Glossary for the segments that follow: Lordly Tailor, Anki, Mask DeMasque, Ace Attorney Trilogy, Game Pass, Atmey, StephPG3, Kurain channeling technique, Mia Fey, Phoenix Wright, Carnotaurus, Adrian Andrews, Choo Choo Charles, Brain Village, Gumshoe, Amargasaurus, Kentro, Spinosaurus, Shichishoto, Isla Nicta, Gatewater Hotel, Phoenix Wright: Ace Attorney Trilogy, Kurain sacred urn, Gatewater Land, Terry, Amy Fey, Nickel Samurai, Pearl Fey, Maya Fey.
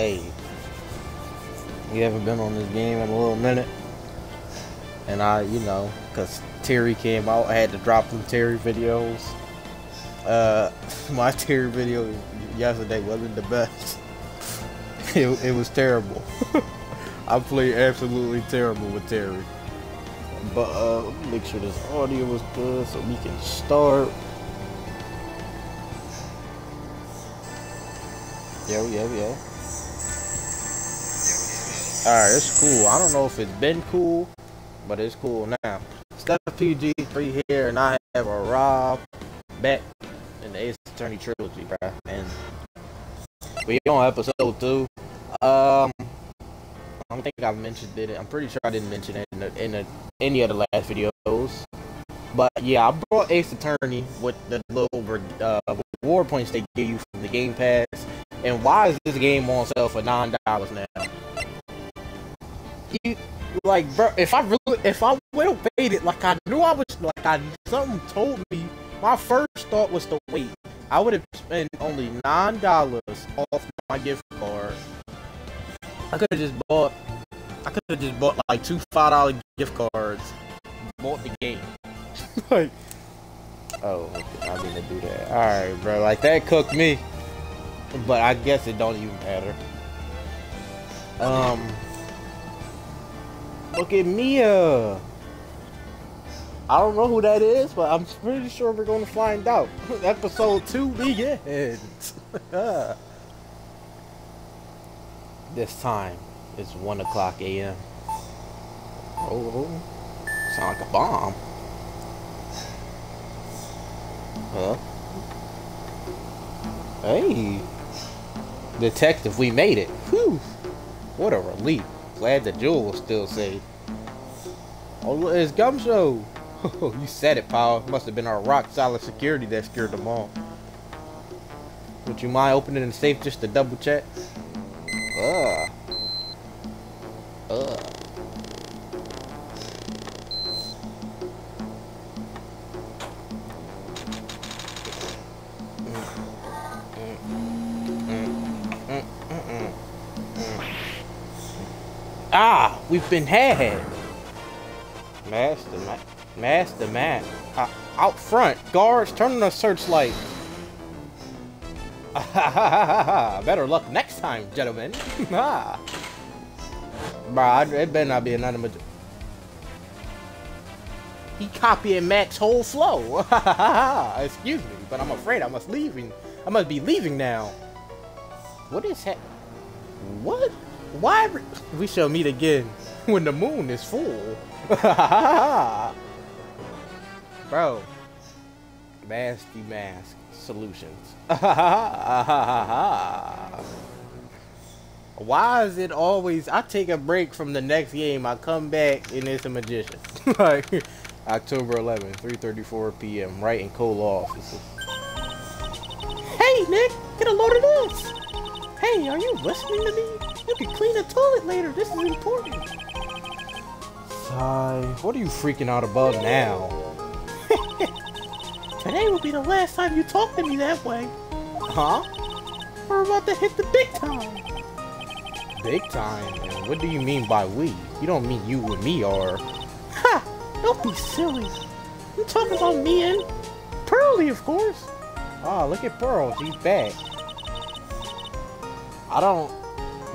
hey, you haven't been on this game in a little minute. And I, you know, because Terry came out, I had to drop some Terry videos. My Terry video yesterday wasn't the best. It was terrible. I played absolutely terrible with Terry. But make sure this audio is good so we can start. Yo. Alright, it's cool. I don't know if it's been cool, but it's cool now. StephPG3 here, and I have arrived back in the Ace Attorney Trilogy, bruh. And we're on episode 2. I don't think I mentioned it. I'm pretty sure I didn't mention it in any of the last videos. But yeah, I brought Ace Attorney with the little reward points they give you from the Game Pass. And why is this game on sale for $9 now? You, like, bro, if I would have paid it, like, I knew I was, like, something told me. My first thought was to wait. I would have spent only $9 off my gift card. I could have just bought like two $5 gift cards. Bought the game. Like, oh, I didn't do that. All right, bro. Like, that cooked me. But I guess it don't even matter. Look at Mia. I don't know who that is, but I'm pretty sure we're gonna find out. Episode 2 begins. This time it's 1:00 a.m. Oh, sound like a bomb. Huh? Hey, detective, we made it. Whew. What a relief. Glad the jewel was still safe. Oh, look, it's Gumshoe. You said it, pal. Must have been our rock-solid security that scared them all. Would you mind opening the safe just to double check? Ah, we've been had. Mask DeMasque. Out front, guards, turn on the searchlight. Better luck next time, gentlemen. Bruh, it better not be another major. He copying Mac's whole flow. Excuse me, but I'm afraid I must be leaving now. What is that? What? Why? We shall meet again when the moon is full. Bro. Mask DeMasque solutions. Why is it always I take a break from the next game, I come back and it's a magician? Like, October 11th, 3:34 p.m. Right in Cole offices. Hey Nick, get a load of this. Hey, are you listening to me? You can clean the toilet later. This is important. Sigh. What are you freaking out about now? Today will be the last time you talk to me that way. Huh? We're about to hit the big time. Big time? And what do you mean by we? You don't mean you and me are. Ha! Don't be silly. You talking about me and Pearlie, of course. Ah, look at Pearl. She's back. I don't.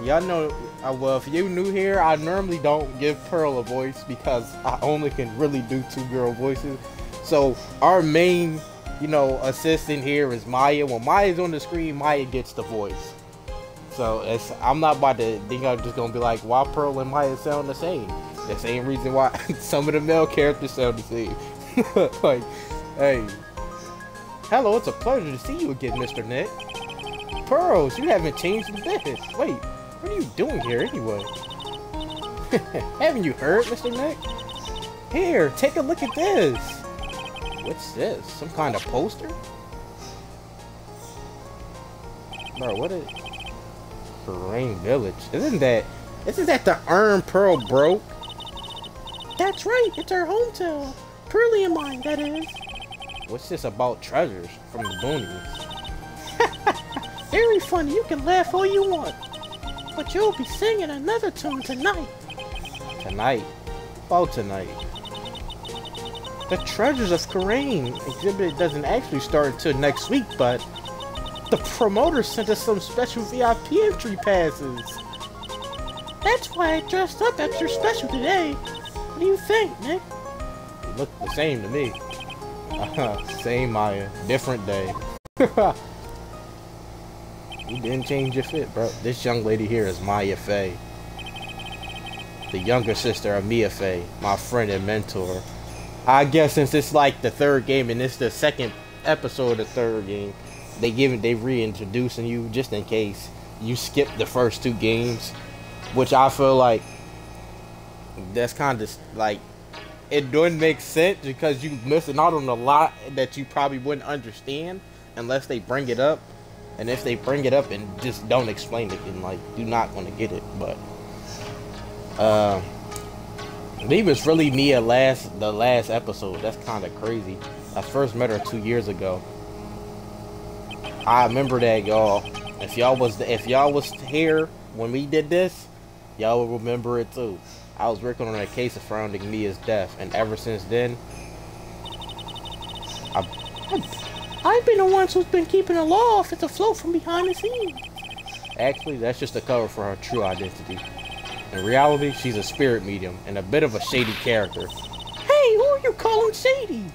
Y'all know, well, if you're new here, I normally don't give Pearl a voice because I only can really do 2 girl voices. So our main, you know, assistant here is Maya. When Maya's on the screen, Maya gets the voice. So it's, I'm not about to think I'm just going to be like, why Pearl and Maya sound the same? The same reason why some of the male characters sound the same. Like, hey. Hello, it's a pleasure to see you again, Mr. Nick. Pearls, you haven't changed a bit. Wait. What are you doing here, anyway? Haven't you heard, Mr. Nick? Here, take a look at this. What's this? Some kind of poster? Bro, what is... Brain Village. Isn't that the urn Pearl broke? That's right, it's our hometown. Pearlie and mine, that is. What's this about treasures from the boonies? Very funny, you can laugh all you want. But you'll be singing another tune tonight. Tonight? Oh, tonight. The Treasures of Kareem exhibit doesn't actually start until next week, but the promoter sent us some special VIP entry passes. That's why I dressed up extra special today. What do you think, Nick? You look the same to me. Same Maya, different day. You didn't change your fit, bro. This young lady here is Maya Fey, the younger sister of Mia Fey, my friend and mentor. I guess since it's like the third game and it's the second episode of the third game, they reintroducing you just in case you skipped the first two games, which I feel like that's kind of like it doesn't make sense because you missing out on a lot that you probably wouldn't understand unless they bring it up, and if they bring it up and just don't explain it, and like you're not gonna get it. But I believe it's really Nia the last episode. That's kind of crazy. I first met her 2 years ago. I remember that, y'all. If y'all was here when we did this, y'all will remember it too. I was working on a case surrounding Mia's death, and ever since then, I've been the ones who's been keeping the law office afloat from behind the scenes. Actually, that's just a cover for her true identity. In reality, she's a spirit medium and a bit of a shady character. Hey, who are you calling shady?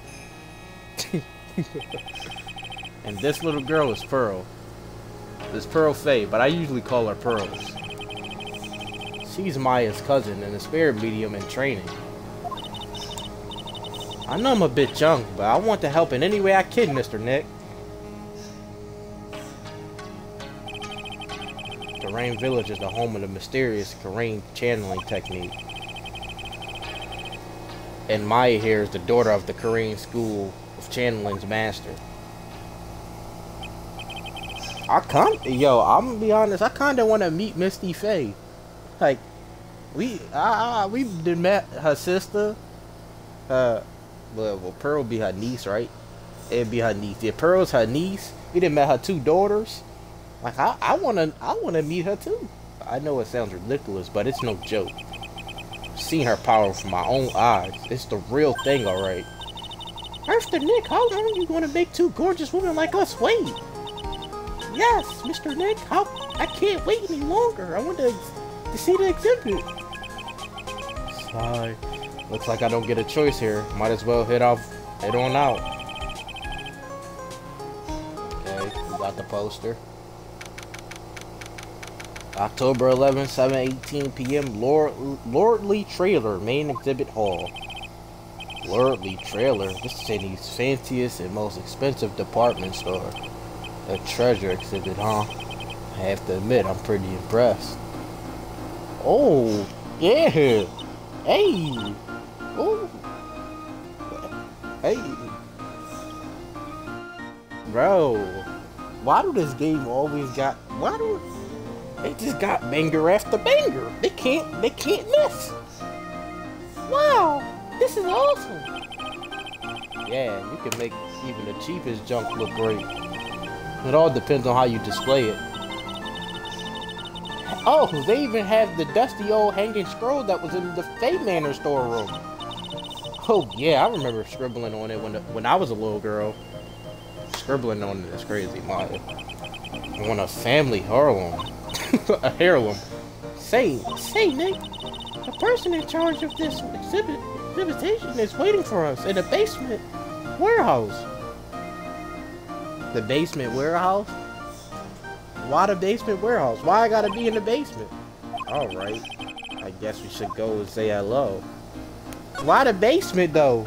And this little girl is Pearl. This Pearl Fey, but I usually call her Pearls. She's Maya's cousin and a spirit medium in training. I know I'm a bit young, but I want to help in any way I can, Mr. Nick. Brain Village is the home of the mysterious Kurain channeling technique. And Maya here is the daughter of the Kurain school of channeling's master. I'm gonna be honest, I kinda wanna meet Misty Fey. Like, we met her sister, well Pearl be her niece, right? It'd be her niece. Yeah, Pearl's her niece. We done met her two daughters. Like, I wanna meet her too. I know it sounds ridiculous, but it's no joke. Seeing her power from my own eyes, it's the real thing, alright. After Nick, how long are you gonna make two gorgeous women like us wait? Yes, Mr. Nick, I can't wait any longer. I want to see the exhibit. Sigh. Looks like I don't get a choice here. Might as well head on out. Okay, we got the poster. October 11, 7:18 p.m. Lordly Tailor, Main Exhibit Hall. Lordly Tailor, this is city's fanciest and most expensive department store. A treasure exhibit, huh? I have to admit, I'm pretty impressed. Oh, yeah. Hey. Oh. Hey. Bro. Why do this game always got... Why do... They just got banger after banger. They can't miss. Wow. This is awesome. Yeah, you can make even the cheapest junk look great. It all depends on how you display it. Oh, they even have the dusty old hanging scroll that was in the Fey Manor storeroom. Oh yeah, I remember scribbling on it when I was a little girl. Scribbling on it is crazy, Maya. I want a family heirloom. A heirloom. Say, Nick. The person in charge of this exhibition is waiting for us in a basement warehouse. The basement warehouse? Why the basement warehouse? Why I gotta be in the basement? Alright. I guess we should go and say hello. Why the basement though?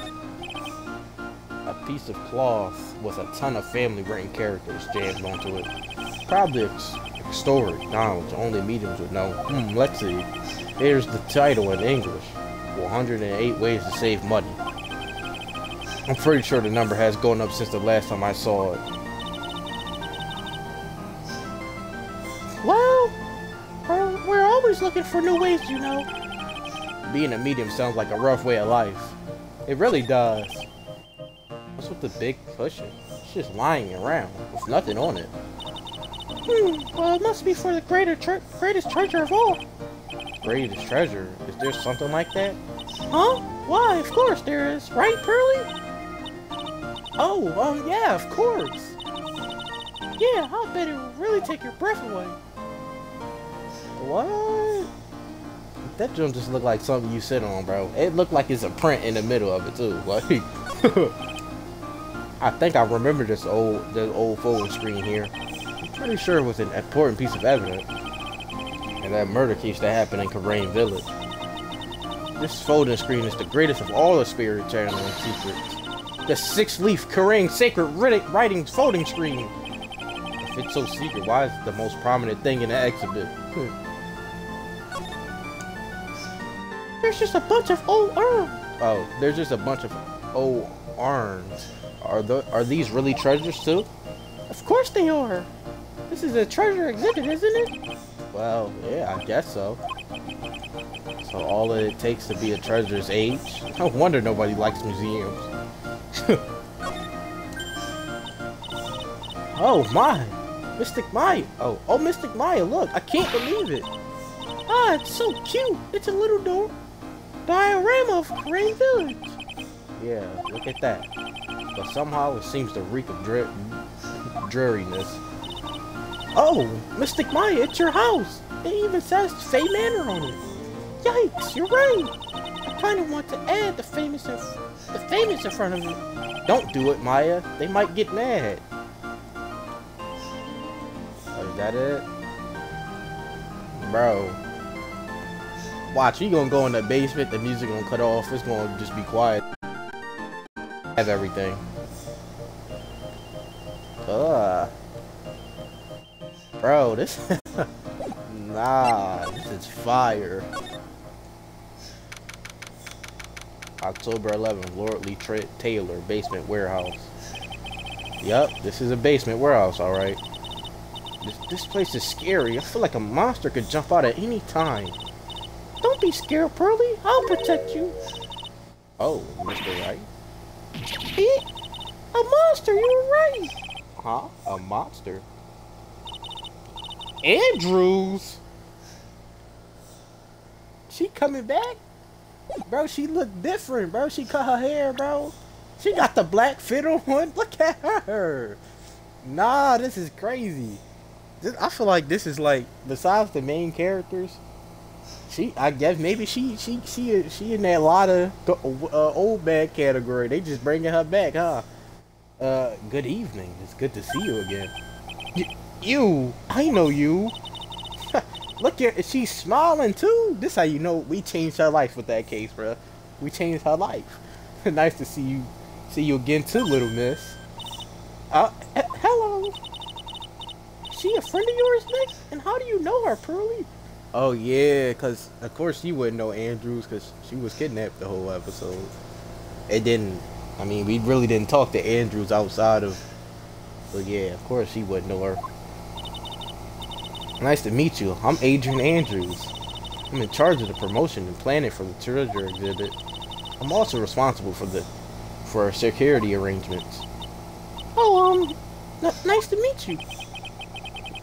A piece of cloth with a ton of family written characters jammed onto it. Probably extorted knowledge, only mediums would know. Let's see. Here's the title in English. 108 ways to save money. I'm pretty sure the number has gone up since the last time I saw it. Well, we're always looking for new ways, you know. Being a medium sounds like a rough way of life. It really does. What's with the big cushion? It's just lying around with nothing on it. Well, it must be for the greatest treasure of all. Greatest treasure? Is there something like that? Huh? Why, of course there is. Right, Pearly? Oh, yeah, of course. Yeah, I'll bet it will really take your breath away. What? That jump just looked like something you sit on, bro. It looked like it's a print in the middle of it, too. Like, I think I remember this old folding screen here. I'm pretty sure it was an important piece of evidence. And that murder case that happened in Kurain Village. This folding screen is the greatest of all the spirit channeling secrets. The six-leaf Kurain sacred writing folding screen. If it's so secret, why is it the most prominent thing in the exhibit? There's just a bunch of old urns. Oh, there's just a bunch of old urns. Are these really treasures too? Of course they are. This is a treasure exhibit, isn't it? Well, yeah, I guess so. So all it takes to be a treasure is age. No wonder nobody likes museums. Oh my, Mystic Maya. Oh, Mystic Maya, look, I can't believe it. Ah, it's so cute. It's a little door. Diorama of Kurain Village. Yeah, look at that. But somehow it seems to reek of dreariness. Oh, Mystic Maya, it's your house. It even says Fey Manor on it. Yikes, you're right. I kind of want to add the famous in front of it. Don't do it, Maya. They might get mad. Oh, is that it? Bro. Watch, you gonna go in the basement, the music gonna cut off, it's gonna just be quiet. Have everything. Bro, this nah, this is fire. October 11th, Lordly Tailor, basement warehouse. Yup, this is a basement warehouse, alright. This place is scary. I feel like a monster could jump out at any time. Don't be scared, Pearly. I'll protect you. Oh, Mr. Wright. Eek! A monster, you were right. Huh? A monster? Andrews? She coming back? Bro, she looked different, bro. She cut her hair, bro. She got the black fiddle one. Look at her. Nah, this is crazy. I feel like this is like, besides the main characters, I guess maybe she in that lot of old bag category. They just bringing her back, huh? Good evening. It's good to see you again. You, I know you. Look here, she's smiling too. This how you know we changed her life with that case, bro. We changed her life. Nice to see you again too, little miss. Hello. She a friend of yours, Nick? And how do you know her, Pearly? Oh yeah, cause of course she wouldn't know Andrews, cause she was kidnapped the whole episode. It didn't. I mean, we really didn't talk to Andrews outside of. So yeah, of course she wouldn't know her. Nice to meet you. I'm Adrian Andrews. I'm in charge of the promotion and planning for the treasure exhibit. I'm also responsible for security arrangements. Oh, nice to meet you.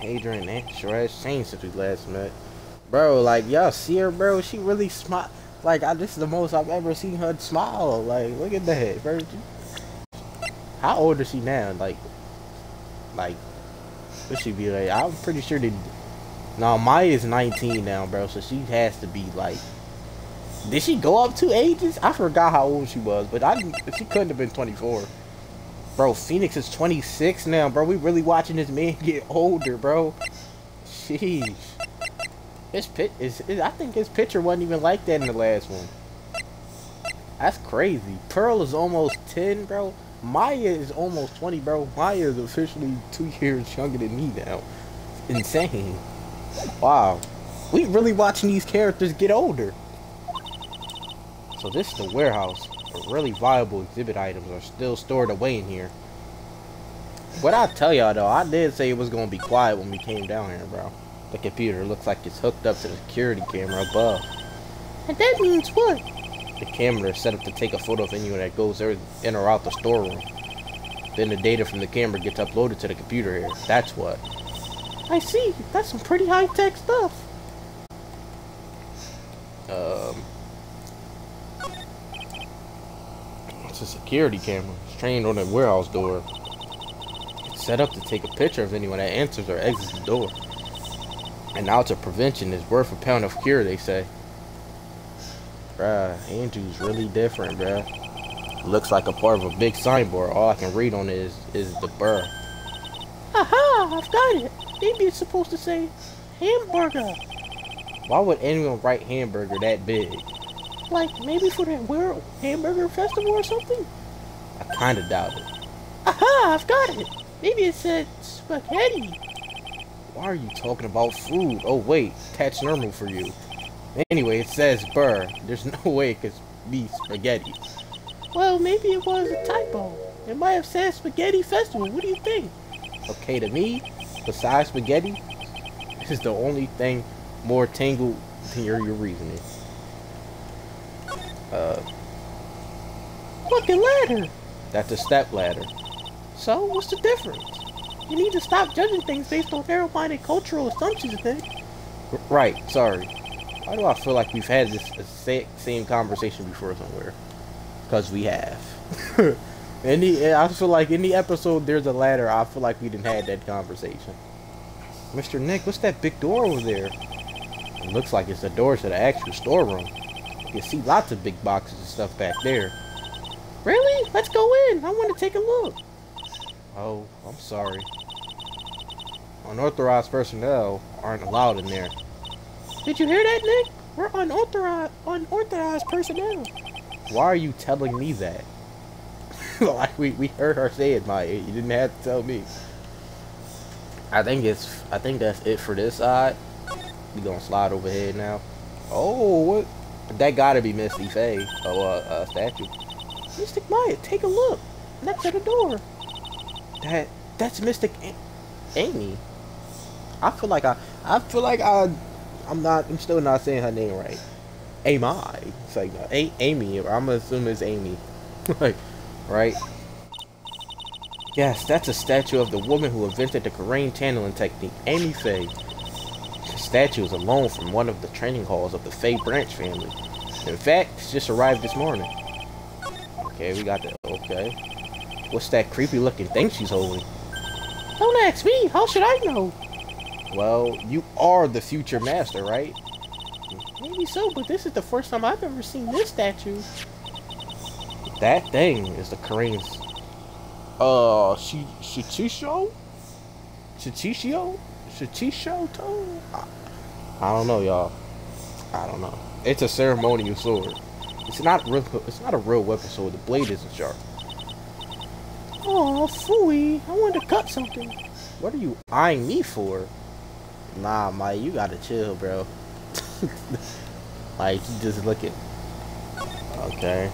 Adrian, that sure has changed since we last met. Bro, like, y'all see her, bro? She really smile. Like, this is the most I've ever seen her smile. Like, look at that, bro. How old is she now? Like, what she be like? I'm pretty sure that... No, Maya's 19 now, bro, so she has to be, like... Did she go up 2 ages? I forgot how old she was, but she couldn't have been 24. Bro, Phoenix is 26 now, bro. We really watching this man get older, bro. Jeez. I think his picture wasn't even like that in the last one. That's crazy. Pearl is almost 10, bro. Maya is almost 20, bro. Maya is officially 2 years younger than me now. It's insane. Wow. We really watching these characters get older. So this is the warehouse. The really viable exhibit items are still stored away in here. But I'll tell y'all though, I did say it was going to be quiet when we came down here, bro. The computer looks like it's hooked up to the security camera above. And that means what? The camera is set up to take a photo of anyone that goes in or out the storeroom. Then the data from the camera gets uploaded to the computer here. That's what. I see. That's some pretty high-tech stuff. It's a security camera. It's trained on the warehouse door. It's set up to take a picture of anyone that enters or exits the door. And now to prevention is worth a pound of cure, they say. Bruh, Andrew's really different, bruh. Looks like a part of a big signboard. All I can read on it is the burr. Aha, I've got it. Maybe it's supposed to say hamburger. Why would anyone write hamburger that big? Like, maybe for that World Hamburger Festival or something? I kinda doubt it. Aha, I've got it. Maybe it said spaghetti. Why are you talking about food? Oh wait, that's normal for you. Anyway, it says burr. There's no way it could be spaghetti. Well, maybe it was a typo. It might have said spaghetti festival. What do you think? Okay, to me, besides spaghetti, this is the only thing more tangled than your reasoning. Fucking ladder! That's a step ladder. So, what's the difference? You need to stop judging things based on narrow-minded cultural assumptions, I think. Right, sorry. Why do I feel like we've had this same conversation before somewhere? Because we have. I feel like any episode there's a ladder, I feel like we didn't have that conversation. Mr. Nick, what's that big door over there? It looks like it's the door to the actual storeroom. You can see lots of big boxes and stuff back there. Really? Let's go in. I want to take a look. Oh, I'm sorry. Unauthorized personnel aren't allowed in there. Did you hear that, Nick? We're unauthorized personnel. Why are you telling me that? Like we heard her say it, Maya. You didn't have to tell me. I think that's it for this side. We gonna slide overhead now. Oh, what? That gotta be Misty Fey. Oh, statue. Mystic Maya, take a look. Next to the door. That's Mystic Amy. I'm still not saying her name right. Amy. It's like Amy. I'm gonna assume it's Amy. Like. Right? Yes, that's a statue of the woman who invented the Kurain channeling technique, Amy Fey. The statue is a loan from one of the training halls of the Fey branch family. In fact, it's just arrived this morning. Okay, we got that. Okay. What's that creepy looking thing she's holding? Don't ask me. How should I know? Well, you are the future master, right? Maybe so, but this is the first time I've ever seen this statue. That thing is the Kurain's Shichishoto? I don't know, y'all. I don't know. It's a ceremonial sword. It's not a real weapon sword. The blade isn't sharp. Oh, phooey. I wanted to cut something. What are you eyeing me for? Nah, Mike, you gotta chill, bro. Like, you just looking. Okay.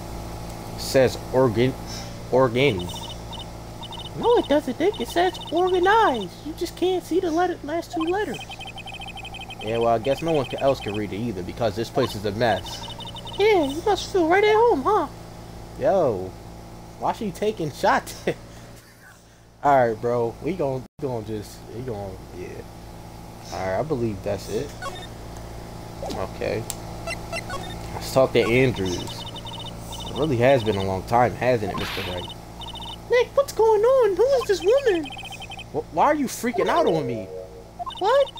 Says organic. No, it doesn't, Dick. It says organized. You just can't see the last two letters. Yeah, well, I guess no one else can read it either because this place is a mess. Yeah, you must feel right at home, huh? Yo, why she taking shots? All right, bro. Yeah. All right, I believe that's it. Okay. Let's talk to Andrews. It really has been a long time, hasn't it, Mr. Wright? Nick, what's going on? Who is this woman? Why are you freaking out on me? What?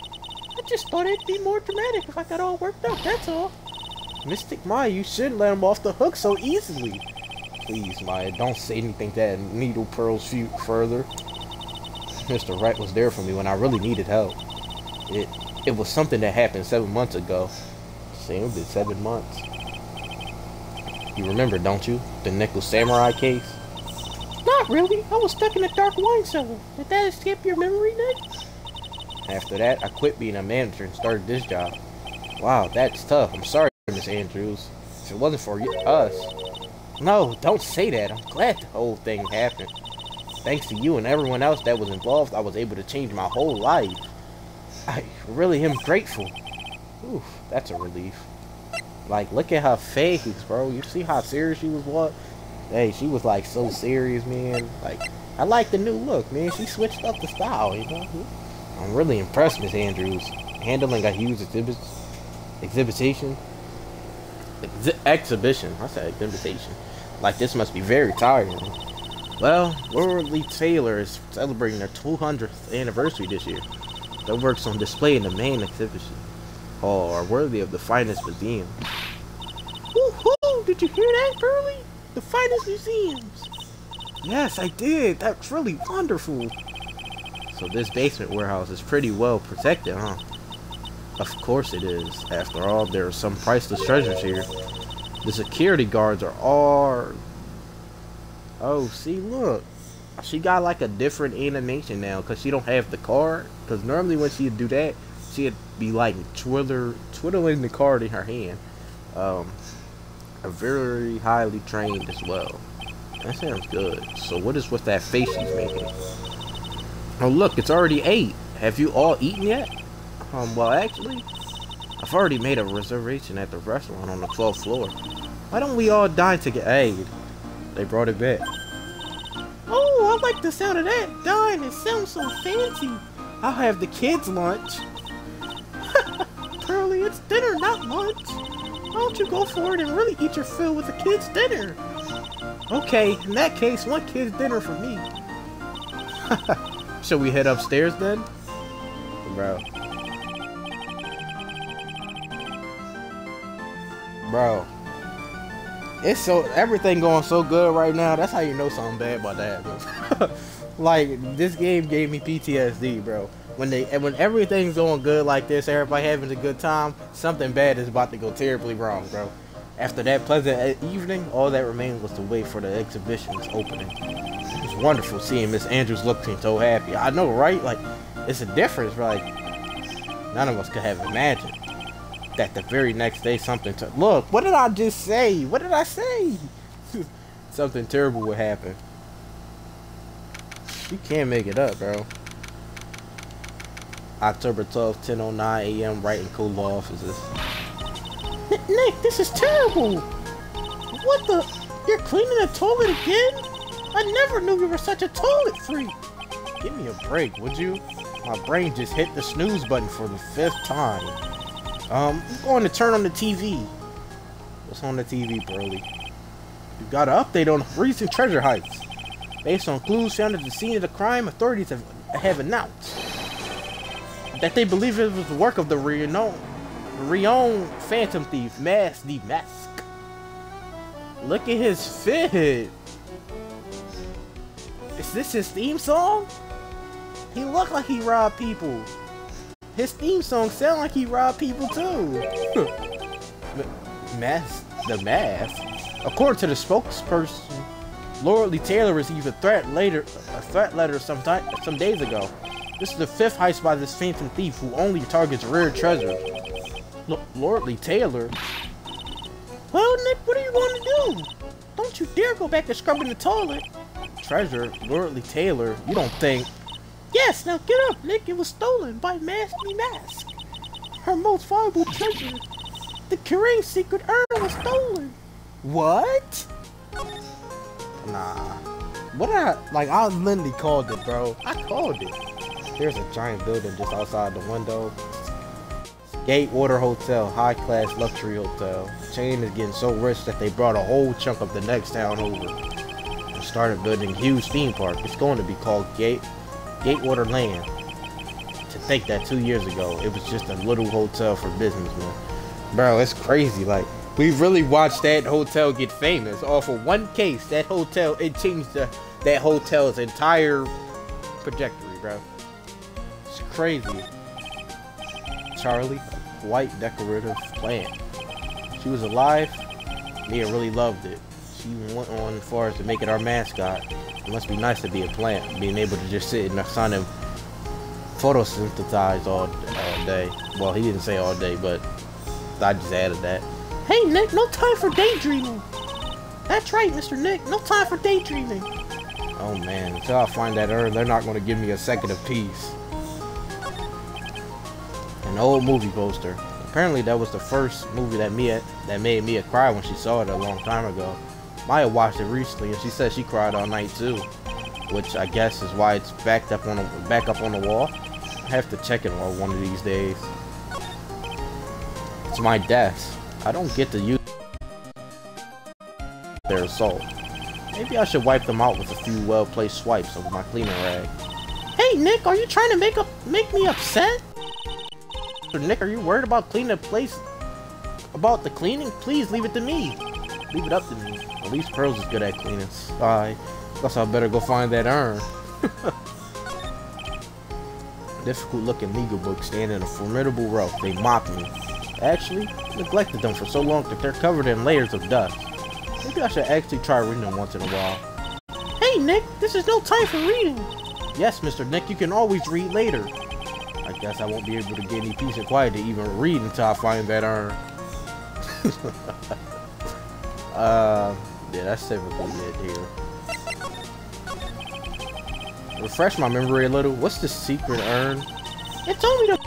I just thought it'd be more dramatic if I got all worked up, that's all. Mystic Maya, you shouldn't let him off the hook so easily. Please, Maya, don't say anything that needle Pearl's feet further. Mr. Wright was there for me when I really needed help. It was something that happened 7 months ago. Same with 7 months. You remember, don't you? The Nickel Samurai case? Not really. I was stuck in a dark wine cellar. Did that escape your memory, Nick? After that, I quit being a manager and started this job. Wow, that's tough. I'm sorry, Miss Andrews. If it wasn't for us... No, don't say that. I'm glad the whole thing happened. Thanks to you and everyone else that was involved, I was able to change my whole life. I really am grateful. Oof, that's a relief. Like, look at her face, bro. You see how serious she was? What? Hey, she was like so serious, man. Like, I like the new look, man. She switched up the style, you know. I'm really impressed, Miss Andrews. Handling a huge exhibition. I said exhibition. Like this must be very tiring. Well, Lordly Tailor is celebrating their 200th anniversary this year. Their works on display in the main exhibition hall are worthy of the finest museum. Woohoo! Did you hear that, Pearlie? The finest museums! Yes, I did! That's really wonderful! So this basement warehouse is pretty well protected, huh? Of course it is. After all, there are some priceless treasures here. The security guards are all... Oh, see, look. She got like a different animation now because she don't have the card. Because normally when she'd do that, she'd be like twiddling the card in her hand. A very highly trained as well. That sounds good. So what is with that face she's making? Oh, look, it's already 8. Have you all eaten yet? Well, actually, I've already made a reservation at the restaurant on the 12th floor. Why don't we all dine together? Hey, they brought it back. Oh, I like the sound of that. Dine, it sounds so fancy. I'll have the kids' lunch. Pearlie, it's dinner, not lunch. Why don't you go for it and really eat your fill with the kids' dinner? Okay, in that case, one kid's dinner for me. Shall we head upstairs then? Bro, it's so everything going so good right now. That's how you know something bad about to happen. Like this game gave me PTSD, bro. When everything's going good like this, everybody having a good time, something bad is about to go terribly wrong, bro. After that pleasant evening, all that remained was to wait for the exhibition's opening. It was wonderful seeing Miss Andrews looking so happy. I know, right? Like it's a difference, like none of us could have imagined. That the very next day something look, what did I just say? What did I say? Something terrible would happen. You can't make it up, bro. October 12th, 10:09 a.m. Wright and Co. law offices. Nick, this is terrible. What the? You're cleaning the toilet again? I never knew you were such a toilet freak. Give me a break, would you? My brain just hit the snooze button for the 5th time. I'm going to turn on the TV. What's on the TV, Pearlie? You got an update on recent treasure heists. Based on clues found at the scene of the crime, authorities have announced that they believe it was the work of the renowned phantom thief, Mask DeMasque. Look at his fit. Is this his theme song? He looked like he robbed people. His theme song sound like he robbed people too. The mask. According to the spokesperson, Lordly Tailor received a threat letter some days ago. This is the 5th heist by this phantom thief who only targets rare treasure. Lordly Tailor. Well, Nick, what are you going to do? Don't you dare go back to scrubbing the toilet. Treasure, Lordly Tailor. You don't think? Yes, now get up, Nick. It was stolen by Mask DeMasque. Her most valuable treasure, the Kurain sacred urn, was stolen. What? Nah. What did I... Like, I literally called it, bro. I called it. There's a giant building just outside the window. Gatewater Hotel, high-class luxury hotel. Chain is getting so rich that they brought a whole chunk of the next town over and started building a huge theme park. It's going to be called Gatewater Land. To think that 2 years ago, it was just a little hotel for businessmen. Bro, it's crazy. Like, we really watched that hotel get famous. All for one case, that hotel, it changed that hotel's entire trajectory, bro. It's crazy. Charlie, a white decorative plant. She was alive. Mia really loved it. She went on as far as to make it our mascot. It must be nice to be a plant, being able to just sit in the sun and photosynthesize all day. Well, he didn't say all day, but I just added that. Hey, Nick, no time for daydreaming. That's right, Mr. Nick, no time for daydreaming. Oh, man, until I find that urn, they're not going to give me a second of peace. An old movie poster. Apparently, that was the first movie that made Mia cry when she saw it a long time ago. Maya watched it recently, and she said she cried all night too, which I guess is why it's backed up on the wall. I have to check it all one of these days. It's my desk. I don't get to use their assault. Maybe I should wipe them out with a few well-placed swipes of my cleaner rag. Hey Nick, are you trying to make me upset? Nick, are you worried about cleaning the place? About the cleaning? Please leave it to me. Leave it up to me. At least Pearl's is good at cleaning. I guess I better go find that urn. Difficult-looking legal books stand in a formidable row. They mock me. Actually, I neglected them for so long that they're covered in layers of dust. Maybe I should actually try reading them once in a while. Hey Nick, this is no time for reading. Yes, Mr. Nick, you can always read later. I guess I won't be able to get any peace and quiet to even read until I find that urn. Yeah, that's typically it here. Refresh my memory a little. What's the secret urn? It's only the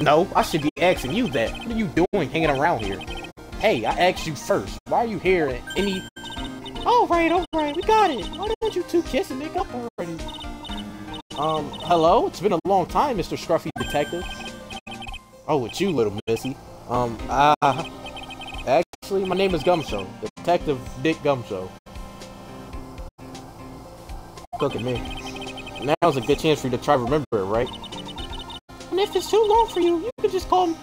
No, I should be asking you that. What are you doing hanging around here? Hey, I asked you first. Why are you here at any... Alright, alright, we got it. Why don't you two kiss and make up already? Hello? It's been a long time, Mr. Scruffy Detective. Oh, it's you, little missy. Actually, my name is Gumshoe. Detective Dick Gumshoe. Look at me. Now's a good chance for you to try to remember it, right? And if it's too long for you, you can just call me...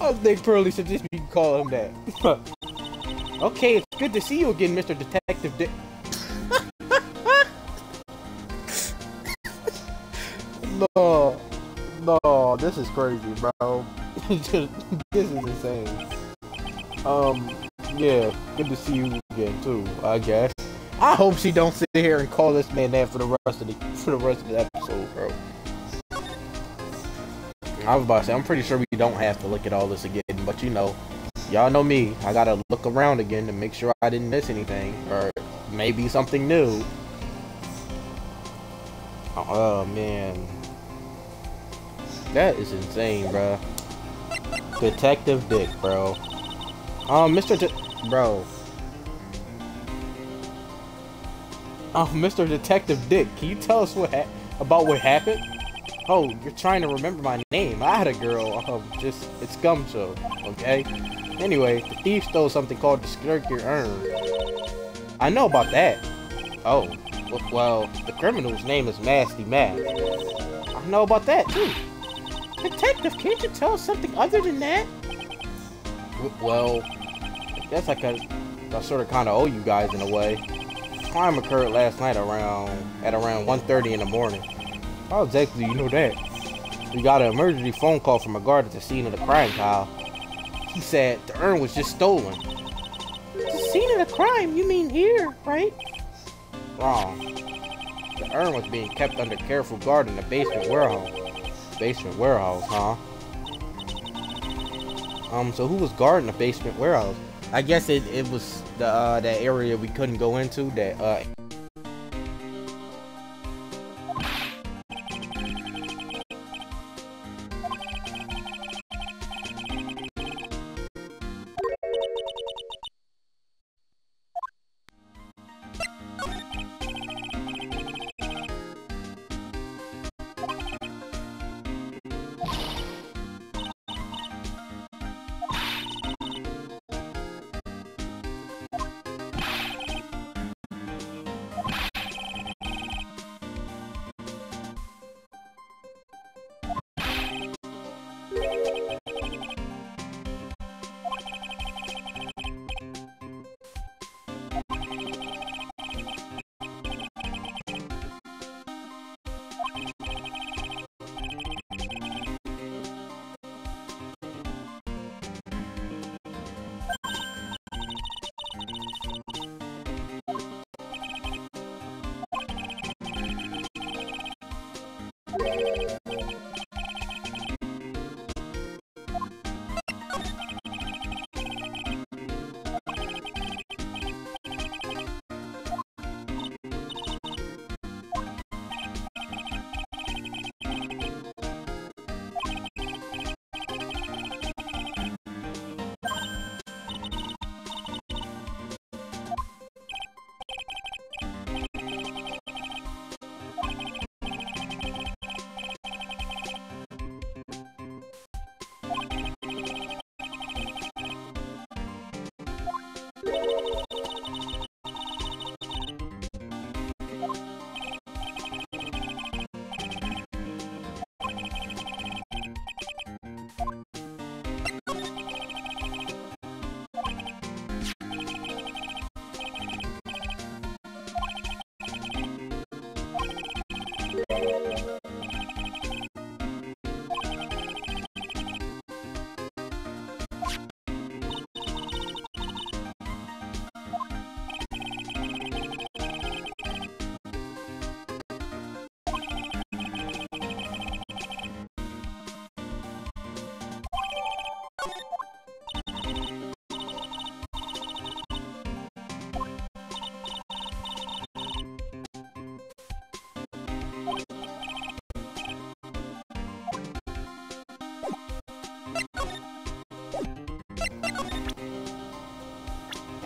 I think Pearlie should just be calling him that. Okay, it's good to see you again, Mr. Detective Dick. No, no, this is crazy, bro. This is insane. Yeah, good to see you again too, I guess. I hope she don't sit here and call this man that for the rest of the episode, bro. I was about to say, I'm pretty sure we don't have to look at all this again, but you know, y'all know me. I gotta look around again to make sure I didn't miss anything, or maybe something new. Oh, man. That is insane, bro. Detective Dick, bro. Mr. Detective Dick, can you tell us about what happened? Oh, you're trying to remember my name. I had a girl. It's Gumshoe, okay? Anyway, the thief stole something called the sacred urn. I know about that. Oh, well, the criminal's name is Mask DeMasque. I know about that, too. Detective, can't you tell us something other than that? Well, I guess I sort of kind of owe you guys in a way. The crime occurred last night at around 1:30 in the morning. How exactly do you know that? We got an emergency phone call from a guard at the scene of the crime, Kyle. He said the urn was just stolen. The scene of the crime? You mean here, right? Wrong. The urn was being kept under careful guard in the basement warehouse. Basement warehouse, huh? So who was guarding the basement warehouse? I guess it was the that area we couldn't go into that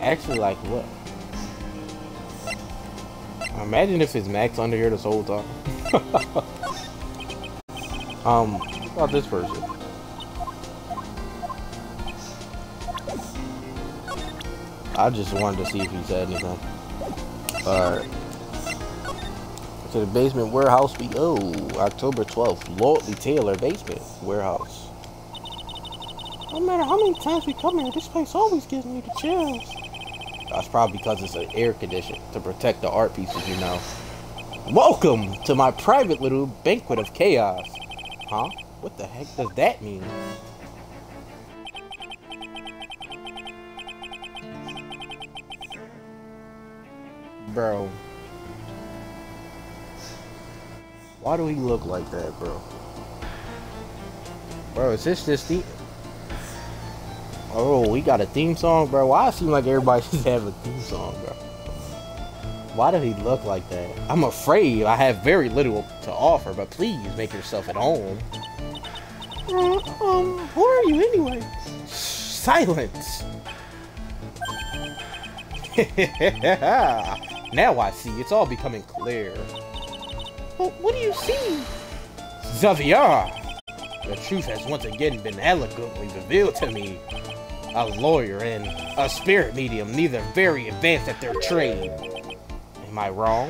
Actually, like what? Imagine if his Max under here this whole time. About this person. I just wanted to see if he said anything. Alright. To the basement warehouse we go. October 12th. Lordly Tailor basement warehouse. No matter how many times we come here, this place always gives me the chills. That's probably because it's an air condition to protect the art pieces, you know. Welcome to my private little banquet of chaos. Huh? What the heck does that mean? Bro. Why do he look like that, bro? Bro, is this just the... Oh, we got a theme song, bro. Why it seem like everybody should have a theme song, bro? Why do he look like that? I'm afraid I have very little to offer, but please make yourself at home. Who are you anyway? Silence! Now I see. It's all becoming clear. Well, what do you see? Xavier! The truth has once again been eloquently revealed to me. A lawyer and a spirit medium, neither very advanced at their trade. Am I wrong?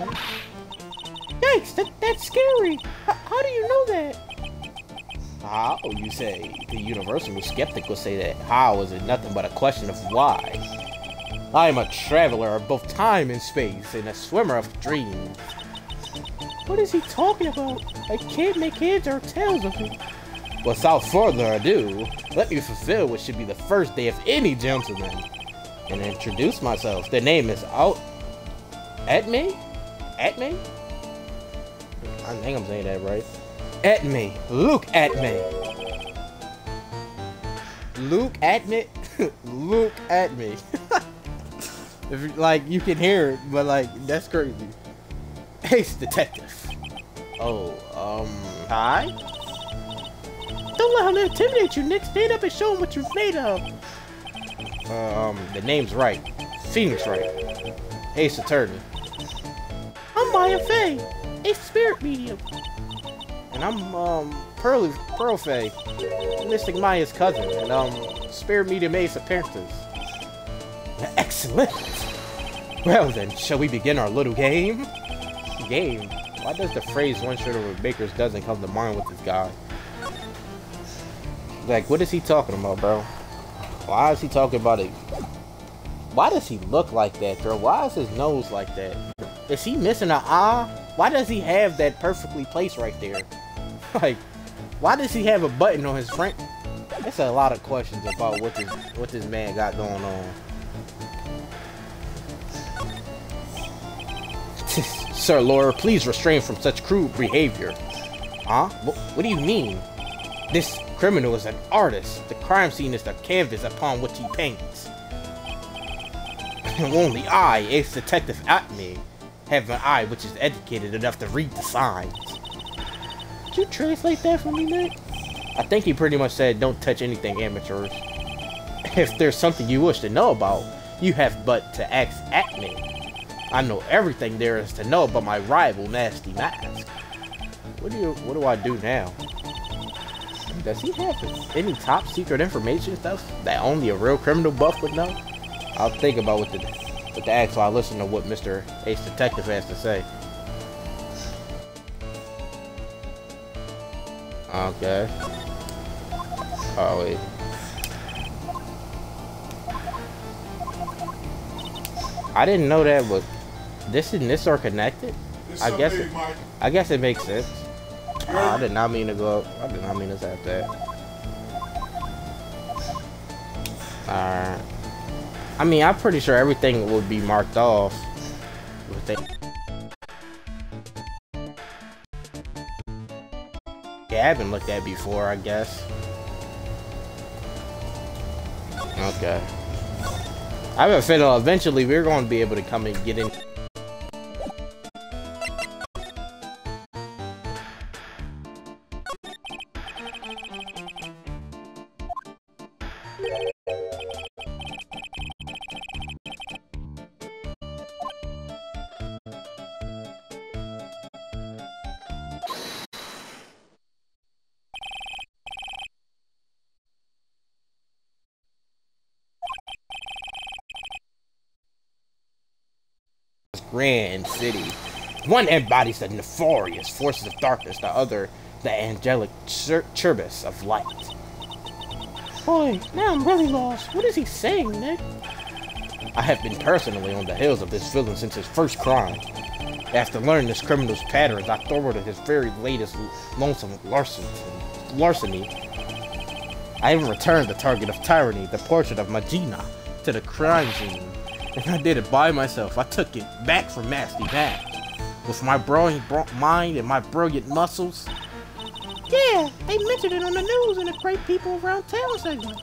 Yikes, that's scary. How do you know that? How, you say? The universal skeptic will say that how is it nothing but a question of why. I am a traveler of both time and space and a swimmer of dreams. What is he talking about? I can't make heads or tails of it. Without further ado, let me fulfill what should be the first day of any gentleman and introduce myself. The name is out. Atmey? Atmey? I think I'm saying that right. Atmey. Luke Atmey. Luke Atmey? Luke Atmey. If, like, you can hear it, but, like, that's crazy. Ace Detective. Oh, hi? Don't let him intimidate you, Nick. Stand up and show him what you're made of. The name's Wright. Phoenix Wright. Ace Attorney. I'm Maya Fey, a spirit medium. And I'm, Pearl Fey, Mystic Maya's cousin, and, spirit medium Ace appearances. Excellent! Well then, shall we begin our little game? Game? Why does the phrase one shirt over Baker's doesn't come to mind with this guy? Like, what is he talking about, bro? Why is he talking about it? Why does he look like that, bro? Why is his nose like that? Is he missing an eye? Why does he have that perfectly placed right there? Like, why does he have a button on his front? That's a lot of questions about what this man got going on. Sir Laura, please restrain from such crude behavior. Huh? What do you mean? This criminal is an artist. The crime scene is the canvas upon which he paints. Only I, Ace Detective Atmey, have an eye which is educated enough to read the signs. Did you translate that for me, Nick? I think he pretty much said, don't touch anything, amateurs. If there's something you wish to know about, you have but to ask Atmey. I know everything there is to know about my rival, Mask DeMasque. What do I do now? Does he have any top secret information stuff that only a real criminal buff would know? I'll think about what to ask while I listen to what Mr. Ace Detective has to say. Okay. Oh wait. I didn't know that was. This and this are connected? I guess it, I guess it makes sense. I did not mean to go up. I did not mean to tap that. I mean, I'm pretty sure everything would be marked off. Yeah, I haven't looked at before, I guess. Okay. I have a feeling eventually we're going to be able to come and get in. grand city. One embodies the nefarious forces of darkness, the other the angelic cherbus of light. Boy, now I'm really lost. What is he saying, Nick? I have been personally on the hills of this villain since his first crime. After learning this criminal's patterns, I thwarted his very latest lonesome larceny. I even returned the target of tyranny, the portrait of Magina, to the crime scene. And I did it by myself. I took it back from Mask DeMasque. With my brilliant mind and my brilliant muscles. Yeah, they mentioned it on the news in the Great People Around Town segment.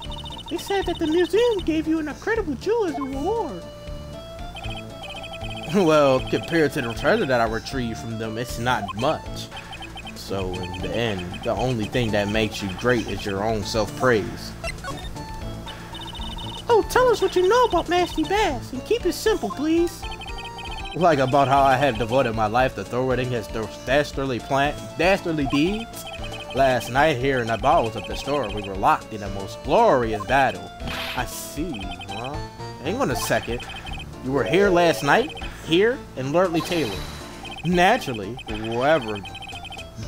They said that the museum gave you an incredible jewel as a reward. Well, compared to the treasure that I retrieved from them, it's not much. So, in the end, the only thing that makes you great is your own self-praise. Oh, tell us what you know about Mask DeMasque, and keep it simple, please. Like about how I have devoted my life to thwarting his dastardly deeds? Last night here in the bowels of the store, we were locked in the most glorious battle. I see, huh? Hang on a second. You were here last night? Here in Lordly Tailor. Naturally, wherever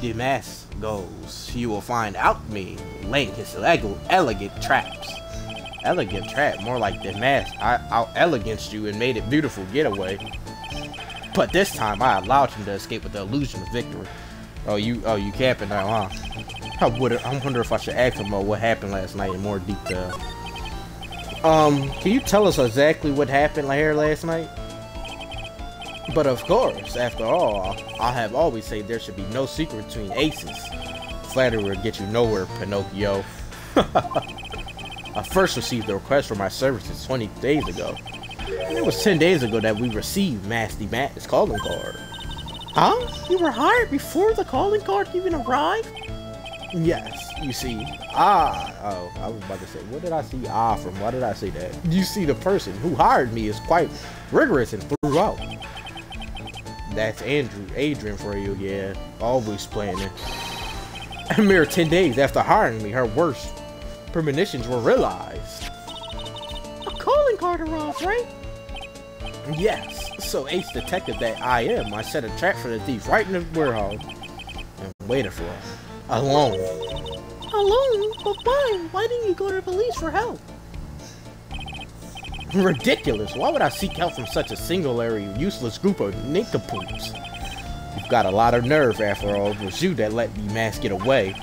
DeMasque goes, you will find Atmey laying his elegant traps. Elegant trap? More like DeMasque. I out-eleganced you and made it beautiful getaway. But this time, I allowed him to escape with the illusion of victory. Oh, you camping now, huh? I wonder if I should ask him about what happened last night in more detail. Can you tell us exactly what happened here last night? But of course, after all, I have always said there should be no secret between aces. Flattery will get you nowhere, Pinocchio. I first received a request for my services 20 days ago. And it was 10 days ago that we received Mask DeMasque's calling card. Huh? You were hired before the calling card even arrived? Yes, you see. Oh, I was about to say, what did I see ah from? Why did I say that? You see, the person who hired me is quite rigorous and throughout. That's Adrian for you, yeah. Always planning. A mere 10 days after hiring me, her worst premonitions were realized. A calling card arrived, right? Yes, so Ace Detective that I am, I set a trap for the thief right in the warehouse and waited for him. Alone. Alone? But why? Why didn't you go to the police for help? Ridiculous! Why would I seek help from such a singularly useless group of nincompoops? You've got a lot of nerve after all. It was you that let me mask it away.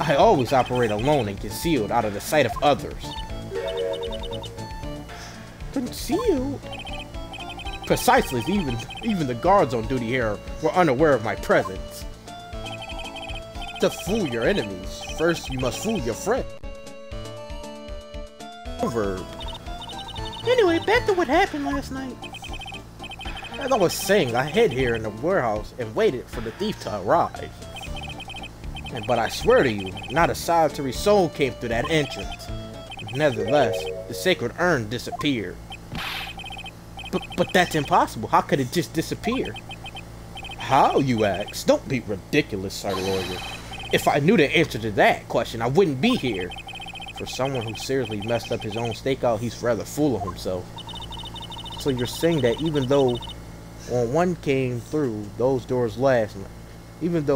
I always operate alone and concealed out of the sight of others. Concealed? Precisely, even the guards on duty here were unaware of my presence. To fool your enemies, first you must fool your friend. Proverb. Anyway, back to what happened last night. As I was saying, I hid here in the warehouse and waited for the thief to arrive. But I swear to you, not a solitary soul came through that entrance. Nevertheless, the sacred urn disappeared. But that's impossible. How could it just disappear? How, you ask? Don't be ridiculous, Sir Lawyer. If I knew the answer to that question, I wouldn't be here. For someone who seriously messed up his own stakeout, he's rather full of himself. So you're saying that even though on one came through those doors last night, I'm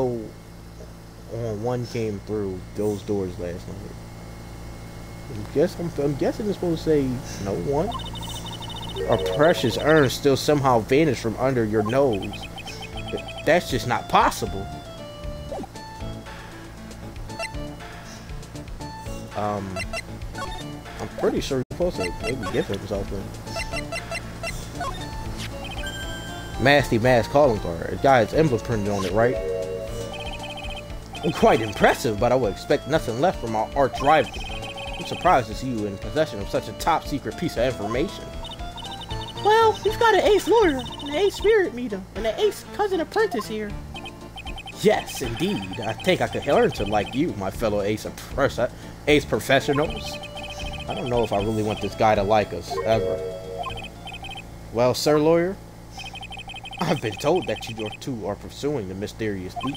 guessing it's supposed to say no one. Our precious urn still somehow vanished from under your nose. That's just not possible. I'm pretty sure you're supposed to maybe give him something. Mask DeMasque calling card. It got its emblem printed on it, right? Quite impressive, but I would expect nothing less from our arch rival. I'm surprised to see you in possession of such a top secret piece of information. Well, we've got an ace lawyer, an ace spirit medium, and an ace cousin apprentice here. Yes, indeed. I think I could learn to like you, my fellow ace professionals. I don't know if I really want this guy to like us, ever. Well, Sir Lawyer, I've been told that you two are pursuing the mysterious thief.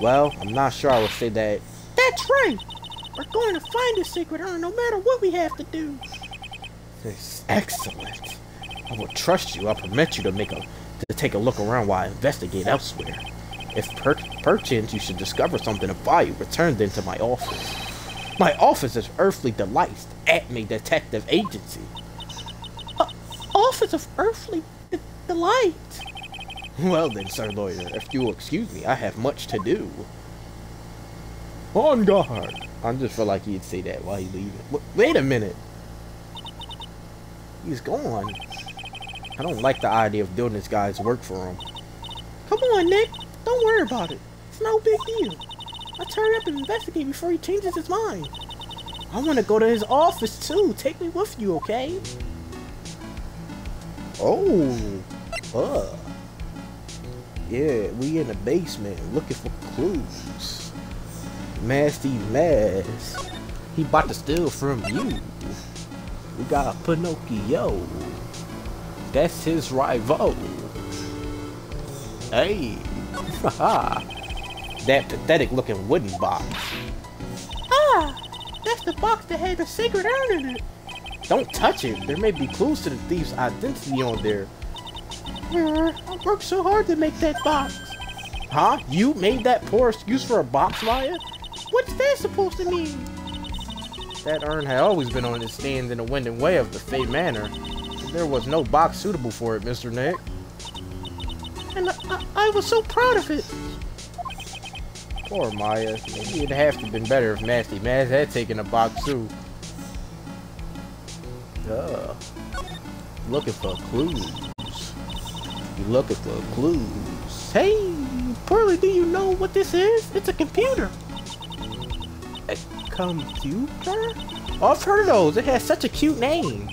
Well, I'm not sure I would say that. That's right! We're going to find this secret urn no matter what we have to do. This is excellent. I will trust you. I'll permit you to make a to take a look around while I investigate elsewhere. If perchance you should discover something of value, return then to my office. My office is Earthly Delights, Atmey Detective Agency. Office of Earthly Delight? Well then, Sir Lawyer, if you will excuse me, I have much to do. On guard! I just feel like he'd say that while he's leaving. Wait a minute! He's gone. I don't like the idea of doing this guy's work for him. Come on, Nick! Don't worry about it. It's no big deal. Let's hurry up and investigate before he changes his mind. I want to go to his office too. Take me with you, okay? Oh. Yeah, we in the basement looking for clues. Masty Mask. He about to steal from you. We got Pinocchio. That's his rival. Hey. Haha. That pathetic looking wooden box. Ah! That's the box that had the sacred urn in it. Don't touch it. There may be clues to the thief's identity on there. I worked so hard to make that box. Huh? You made that poor excuse for a box, Maya? What's that supposed to mean? That urn had always been on its stand in the wind and way of the Fey Manor. There was no box suitable for it, Mr. Nick. And I was so proud of it. Poor Maya. Maybe it'd have to have been better if Masty Mask had taken a box too. Looking for clues. You looking for clues. Hey, Pearly, do you know what this is? It's a computer. A computer? Oh, I've heard of those. It has such a cute name.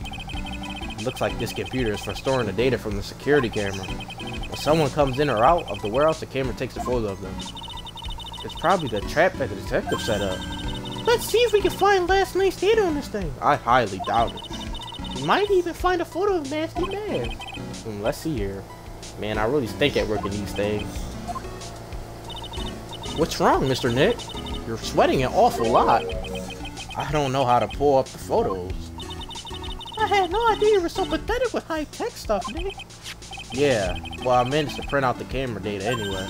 Looks like this computer is for storing the data from the security camera. When someone comes in or out of the warehouse, the camera takes a photo of them. It's probably the trap that the detective set up. Let's see if we can find last night's data on this thing. I highly doubt it. We might even find a photo of Nasty Man. Let's see here. Man, I really stink at working these things. What's wrong, Mr. Nick? You're sweating an awful lot. I don't know how to pull up the photos. I had no idea you were so pathetic with high-tech stuff, Nick. Yeah, well, I managed to print out the camera data anyway.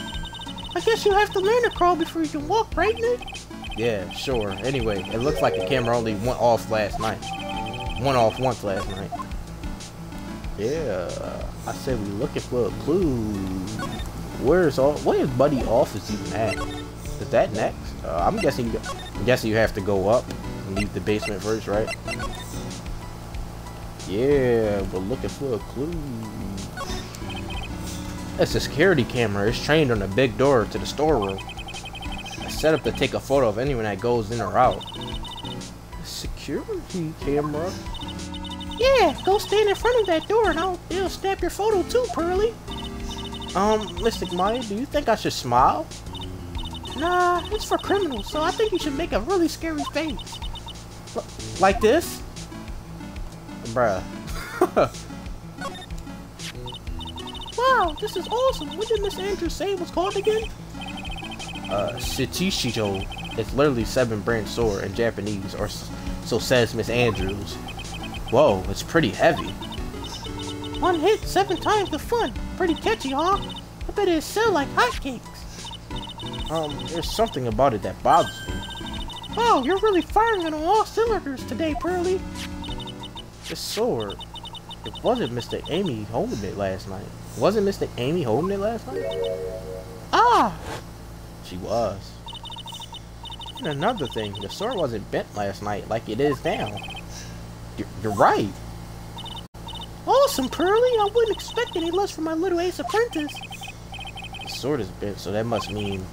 I guess you have to learn to crawl before you can walk, right, Nick? Yeah, sure. Anyway, it looks like the camera only went off last night. Went off once last night. Yeah, I said we looking for a clue. Where's Buddy's office even at? Is that next? I'm guessing you have to go up and leave the basement first, right? Yeah, we're looking for a clue. That's a security camera. It's trained on the big door to the storeroom. It's set up to take a photo of anyone that goes in or out. A security camera? Yeah, go stand in front of that door and it'll snap your photo too, Pearly. Mystic Maya, do you think I should smile? Nah, it's for criminals, so I think you should make a really scary face. Like this? Bruh. Wow, this is awesome! What did Miss Andrews say it was called again? Shichishoto. It's literally 7-branch sword in Japanese, or so says Miss Andrews. Whoa, it's pretty heavy. One hit, 7 times the fun. Pretty catchy, huh? I bet it sells like hotcakes. There's something about it that bothers me. Wow, you're really firing on all cylinders today, Pearly. This sword. It wasn't Mr. Amy holding it last night. Wasn't Mr. Amy holding it last night? Ah! She was. And another thing, the sword wasn't bent last night like it is now. You're right. Awesome, Pearly. I wouldn't expect any less from my little ace apprentice. The sword is bent, so that must mean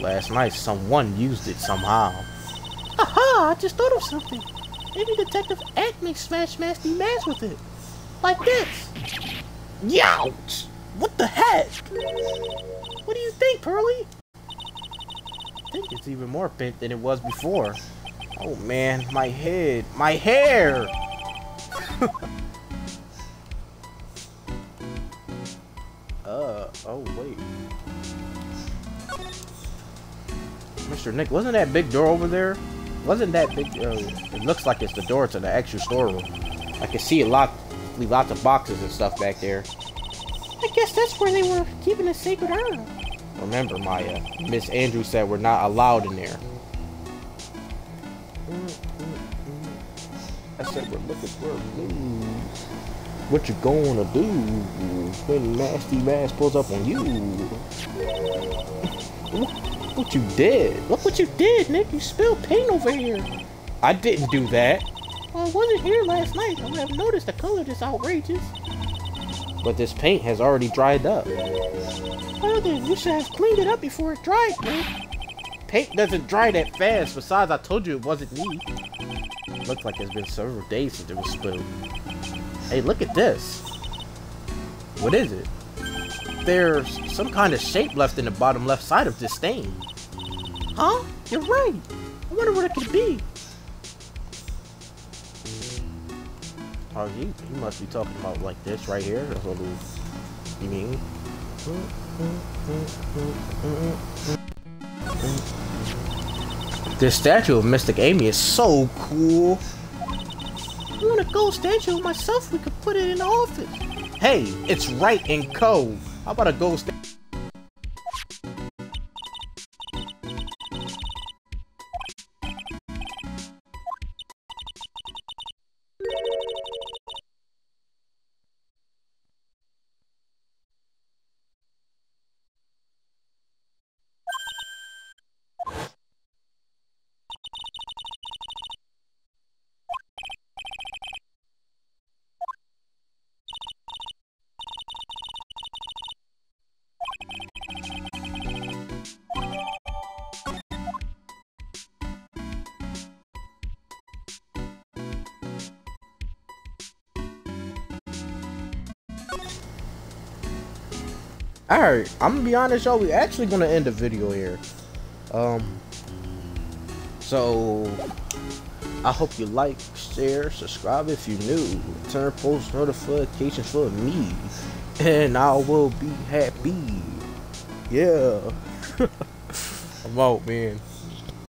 last night someone used it somehow. Aha! I just thought of something. Maybe Detective Atmey smashed Masty Mask with it. Like this. Youch! What the heck? What do you think, Pearly? I think it's even more bent than it was before. Oh man, my head. My hair! Oh wait. Mr. Nick, wasn't that big door over there? Wasn't that big, it looks like it's the door to the actual storeroom. I can see lots of boxes and stuff back there. I guess that's where they were keeping the sacred urn. Remember, Maya, Miss Andrews said we're not allowed in there. I said we're looking for a clue. What you gonna do when Nasty Mask pulls up on you? Look what you did. Look what you did, Nick. You spilled paint over here. I didn't do that. Well, I wasn't here last night. I would have noticed the color is outrageous. But this paint has already dried up. Well, then you should have cleaned it up before it dried, Nick. Paint doesn't dry that fast. Besides, I told you it wasn't me. Looks like it's been several days since it was spilled. Hey, look at this. What is it? There's some kind of shape left in the bottom left side of this stain. Huh? You're right. I wonder what it could be. Oh, you must be talking about like this right here. That's what you mean. This statue of Mystic Amy is so cool. I want a gold statue of myself. We could put it in the office. Hey, it's Wright & Co. How about a gold statue? Alright, I'm gonna be honest, y'all, we're actually gonna end the video here. So I hope you like, share, subscribe if you're new, turn post notifications for me, and I will be happy. Yeah. I'm out, man.